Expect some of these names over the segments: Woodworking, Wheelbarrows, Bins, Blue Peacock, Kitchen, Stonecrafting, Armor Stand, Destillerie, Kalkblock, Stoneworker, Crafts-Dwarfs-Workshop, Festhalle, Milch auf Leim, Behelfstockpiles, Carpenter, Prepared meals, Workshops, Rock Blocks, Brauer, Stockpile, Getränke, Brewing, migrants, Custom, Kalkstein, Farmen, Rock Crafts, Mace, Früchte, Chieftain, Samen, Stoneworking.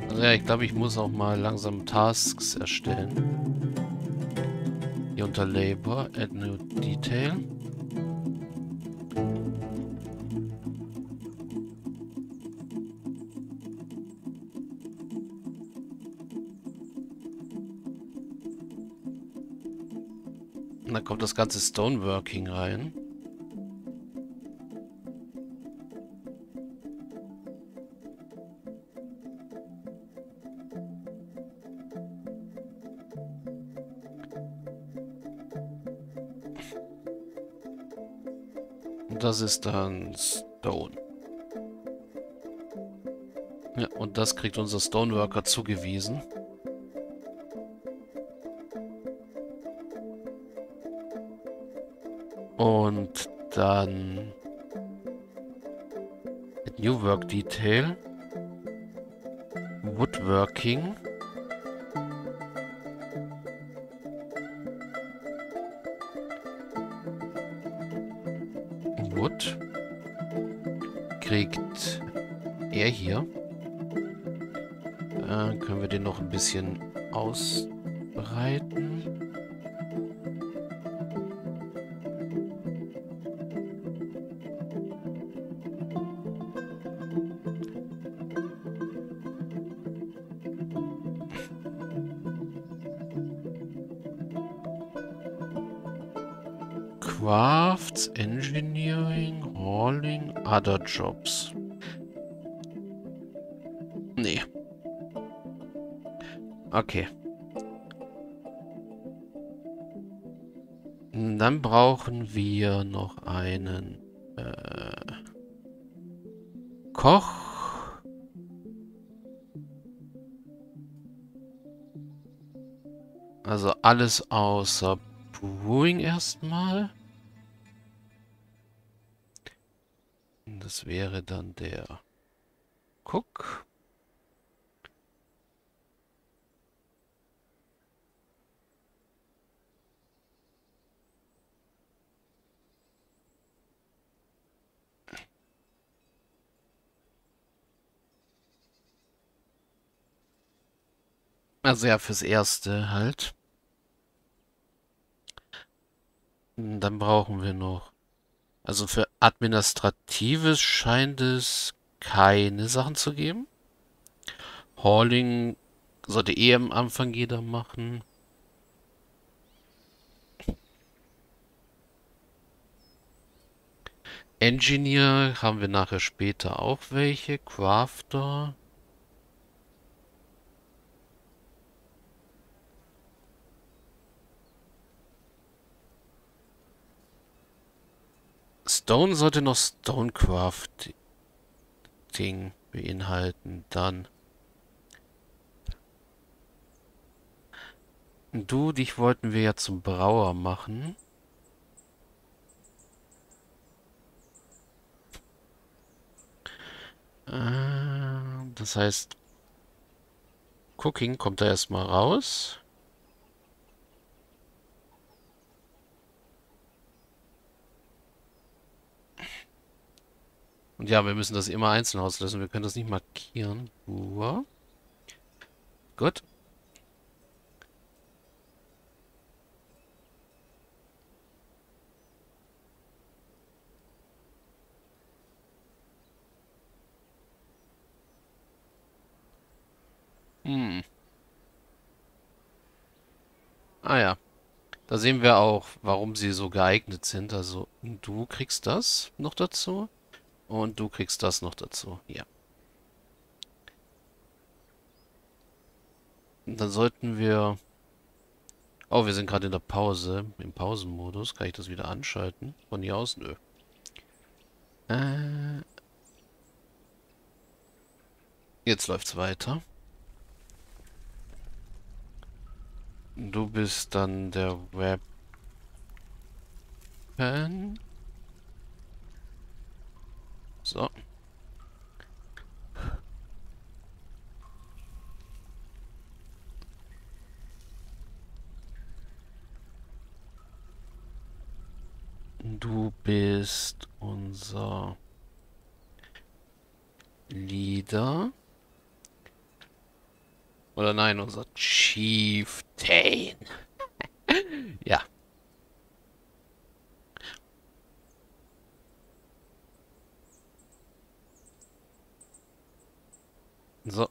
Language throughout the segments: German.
Also ja, ich glaube, ich muss auch mal langsam Tasks erstellen. Hier unter Labor, Add New Detail. Da kommt das ganze Stoneworking rein. Und das ist dann Stone. Ja, und das kriegt unser Stoneworker zugewiesen. Und dann New Work Detail, Woodworking, Wood kriegt er hier. Können wir den noch ein bisschen ausbreiten. Crafts, Engineering, Hauling, Other Jobs. Nee. Okay. Dann brauchen wir noch einen Koch. Also alles außer Brewing erstmal. Das wäre dann der Cook. Also ja, fürs Erste halt. Dann brauchen wir noch. Also für Administratives scheint es keine Sachen zu geben. Hauling sollte eh am Anfang jeder machen. Engineer haben wir nachher später auch welche. Crafter. Stone sollte noch Stonecrafting beinhalten, dann. Du, dich wollten wir ja zum Brauer machen. Das heißt, Cooking kommt da erstmal raus. Und ja, wir müssen das immer einzeln auslösen. Wir können das nicht markieren. Uah. Gut. Ah ja. Da sehen wir auch, warum sie so geeignet sind. Also, du kriegst das noch dazu. Und du kriegst das noch dazu. Ja. Und dann sollten wir... Oh, wir sind gerade in der Pause. Im Pausenmodus. Kann ich das wieder anschalten? Von hier aus? Nö. Jetzt läuft's weiter. Du bist dann der Weapon... So. ist unser Leader. Oder nein, unser Chieftain. Ja. So.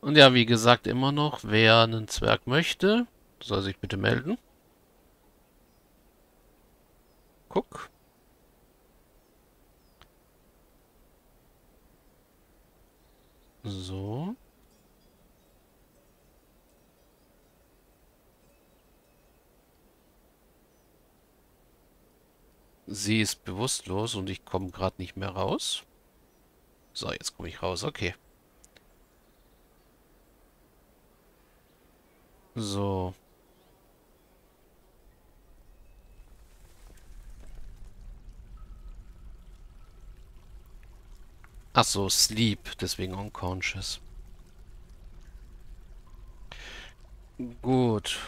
Und ja, wie gesagt, immer noch, wer einen Zwerg möchte, soll sich bitte melden. Guck. So. Sie ist bewusstlos und ich komme gerade nicht mehr raus. So, jetzt komme ich raus, okay. So. Ach so, Sleep, deswegen unconscious. Gut.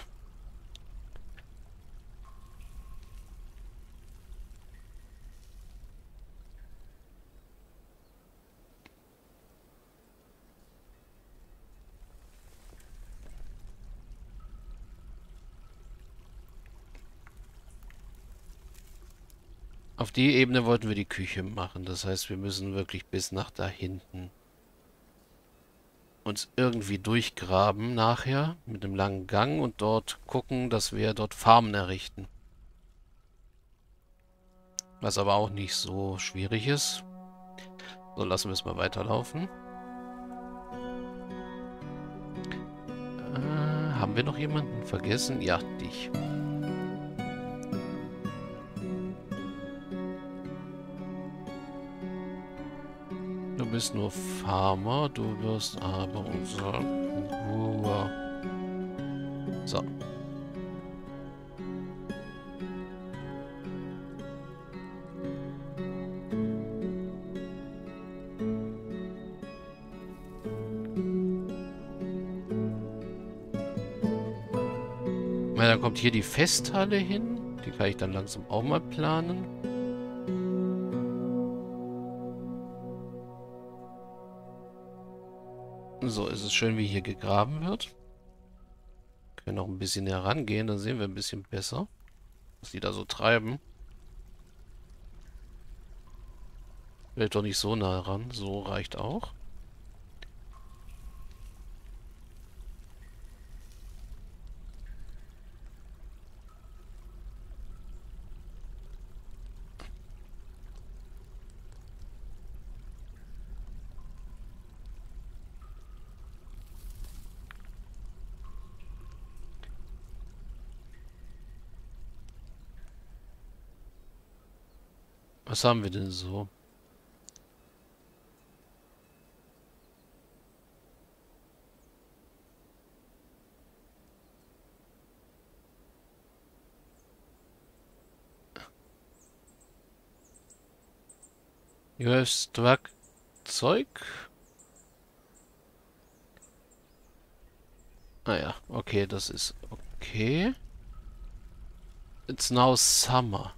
Auf die Ebene wollten wir die Küche machen. Das heißt, wir müssen wirklich bis nach da hinten uns irgendwie durchgraben nachher mit einem langen Gang und dort gucken, dass wir dort Farmen errichten. Was aber auch nicht so schwierig ist. So, lassen wir es mal weiterlaufen. Haben wir noch jemanden vergessen? Ja, dich. Du bist nur Farmer, du wirst aber unser Brewer. So. Na, dann kommt hier die Festhalle hin. Die kann ich dann langsam auch mal planen. So, es ist schön, wie hier gegraben wird. Wir können noch ein bisschen herangehen, dann sehen wir ein bisschen besser, was die da so treiben. Vielleicht doch nicht so nah ran, so reicht auch. Was haben wir denn so? You have struck Zeug? Ah ja, okay, das ist okay. It's now summer.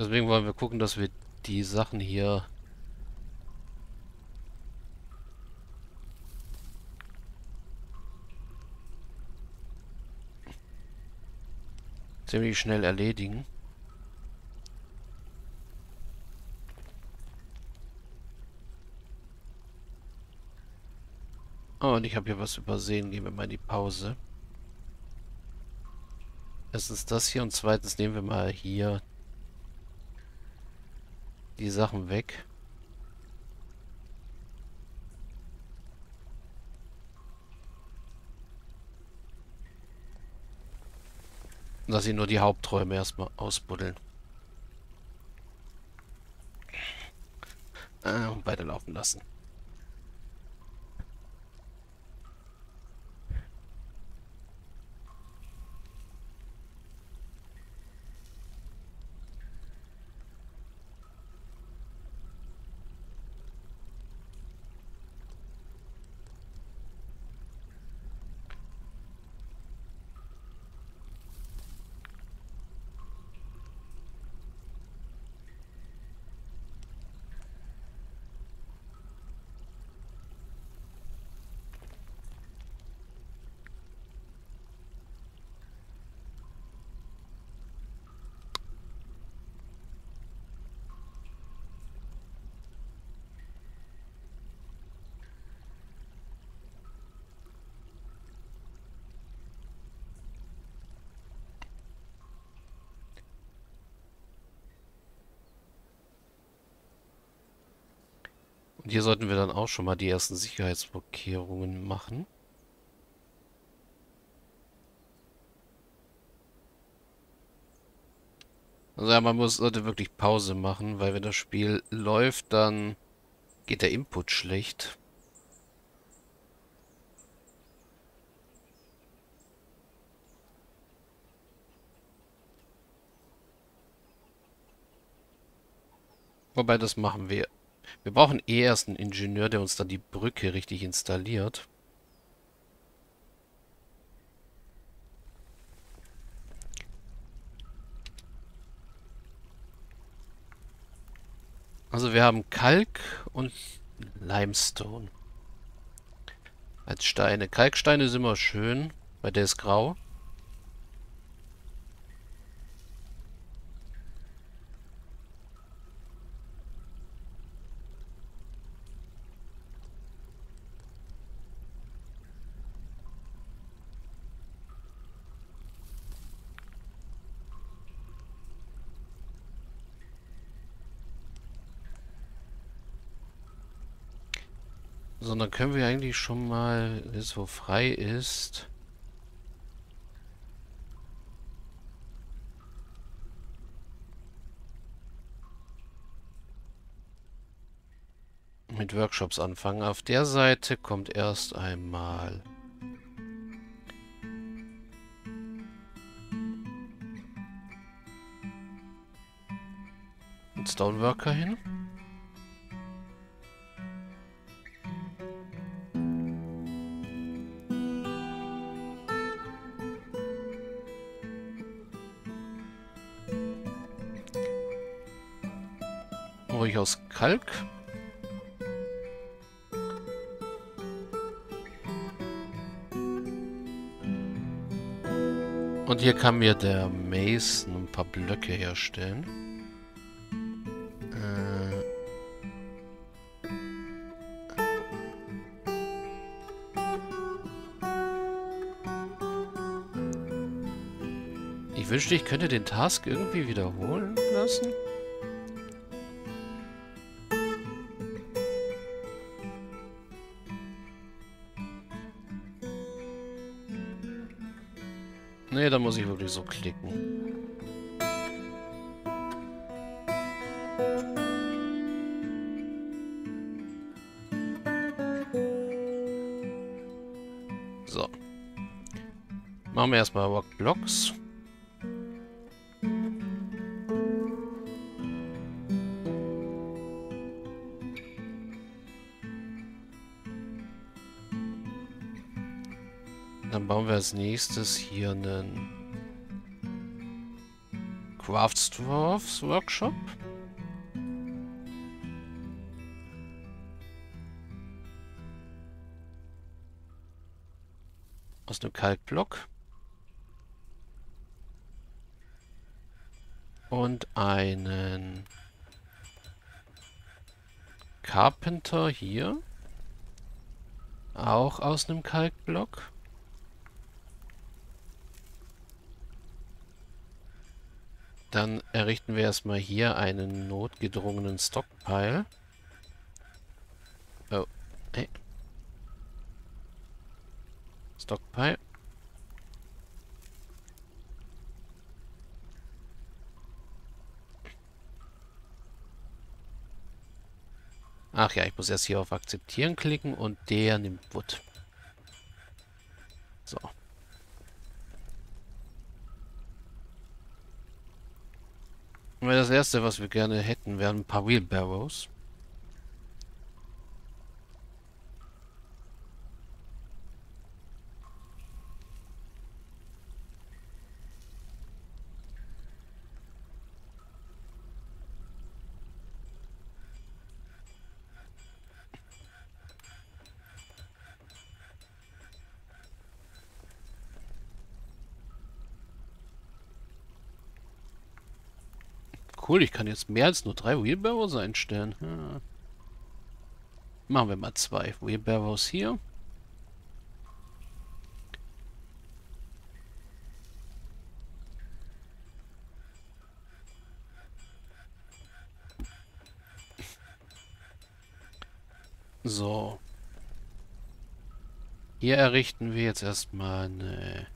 Deswegen wollen wir gucken, dass wir die Sachen hier ziemlich schnell erledigen. Oh, und ich habe hier was übersehen. Gehen wir mal in die Pause. Erstens das hier und zweitens nehmen wir mal hier die Sachen weg. Dass sie nur die Haupträume erstmal ausbuddeln. Und weiterlaufen lassen. Und hier sollten wir dann auch schon mal die ersten Sicherheitsblockierungen machen. Also ja, man sollte wirklich Pause machen, weil wenn das Spiel läuft, dann geht der Input schlecht. Wobei, das machen wir. Wir brauchen eh erst einen Ingenieur, der uns dann die Brücke richtig installiert. Also wir haben Kalk und Limestone als Steine. Kalksteine sind immer schön, weil der ist grau. Sondern können wir eigentlich schon mal, jetzt wo frei ist, mit Workshops anfangen. Auf der Seite kommt erst einmal ein Stoneworker hin. Ruhig aus Kalk. Und hier kann mir der Mace ein paar Blöcke herstellen. Ich wünschte, ich könnte den Task irgendwie wiederholen lassen. Nee, da muss ich wirklich so klicken. So. Machen wir erstmal Rock Blocks. Dann bauen wir als nächstes hier einen Crafts-Dwarfs-Workshop. Aus einem Kalkblock. Und einen Carpenter hier. Auch aus einem Kalkblock. Dann errichten wir erstmal hier einen notgedrungenen Stockpile. Oh, hey. Stockpile. Ach ja, ich muss erst hier auf Akzeptieren klicken und der nimmt Wood. So. Das erste, was wir gerne hätten, wären ein paar Wheelbarrows. Cool, ich kann jetzt mehr als nur 3 Wheelbarrows einstellen. Hm. Machen wir mal 2 Wheelbarrows hier. So. Hier errichten wir jetzt erstmal eine...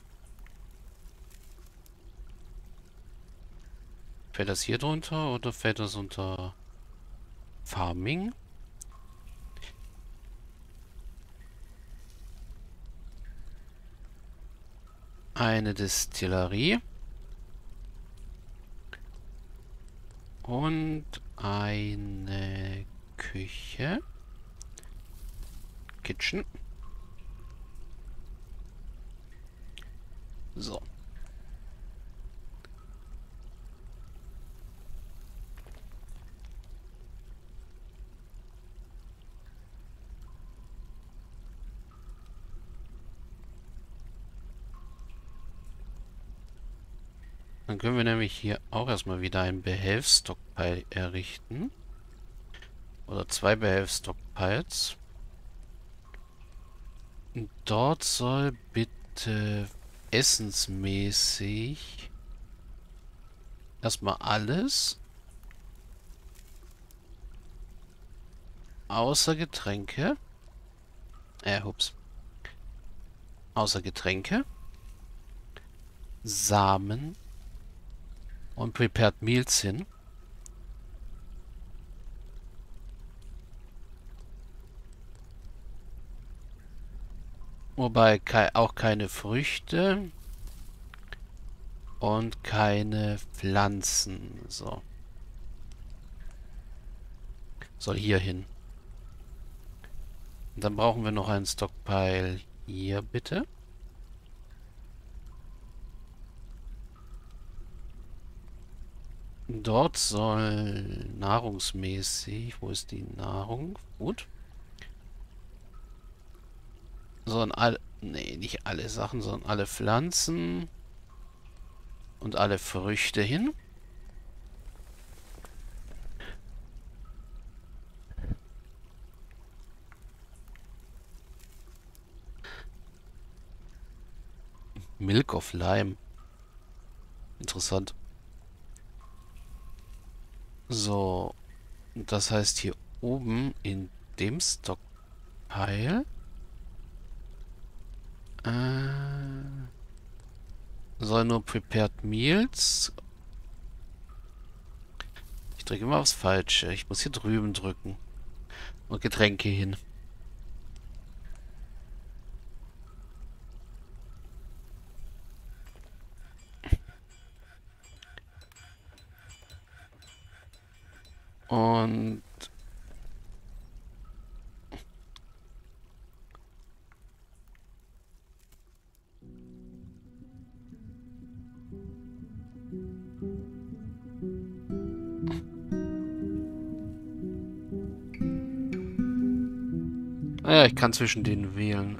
Fällt das hier drunter oder fällt das unter Farming? Eine Destillerie. Und eine Küche. Kitchen. So. Dann können wir nämlich hier auch erstmal wieder ein Behelfstockpile errichten. Oder zwei Behelfstockpiles. Und dort soll bitte essensmäßig erstmal alles außer Getränke. Außer Getränke, Samen und Prepared Meals hin. Wobei auch keine Früchte und keine Pflanzen. So. Soll hier hin. Und dann brauchen wir noch einen Stockpile hier, bitte. Dort soll nahrungsmäßig, wo ist die Nahrung? Gut. Sondern alle, nee, nicht alle Sachen, sondern alle Pflanzen und alle Früchte hin. Milch auf Leim. Interessant. So, das heißt hier oben in dem Stockpile soll nur Prepared Meals. Ich drücke immer aufs Falsche. Ich muss hier drüben drücken. Und Getränke hin. Und ja, ich kann zwischen denen wählen.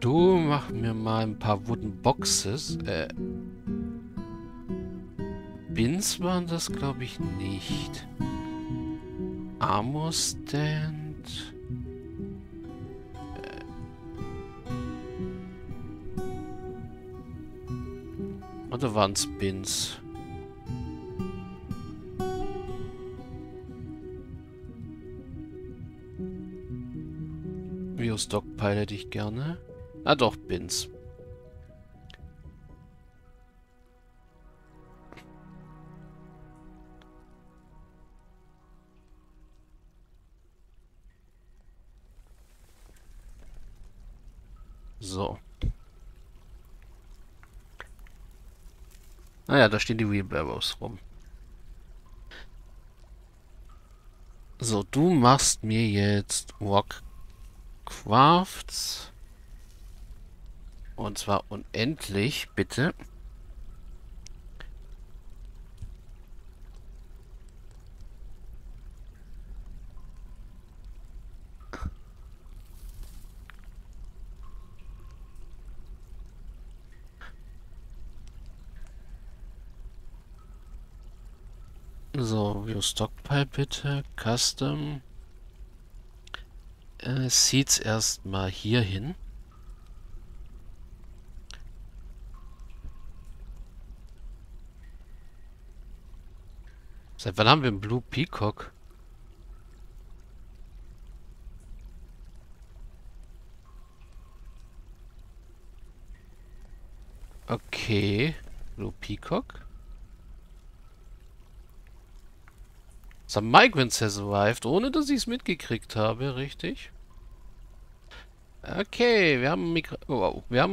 Du mach mir mal ein paar Wooden Boxes. Bins waren das, glaube ich, nicht. Armor Stand. Oder waren es Bins? Stockpile hätte ich gerne. Ah doch, Bins. So. Naja, da stehen die Wheelbarrows rum. So, du machst mir jetzt Rock Crafts. Und zwar unendlich, bitte. So, View Stockpile bitte. Custom. Seeds erstmal hier hin. Seit wann haben wir einen Blue Peacock? Okay. Blue Peacock. Some migrants has arrived, ohne dass ich es mitgekriegt habe, richtig? Okay, wir haben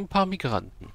ein paar Migranten.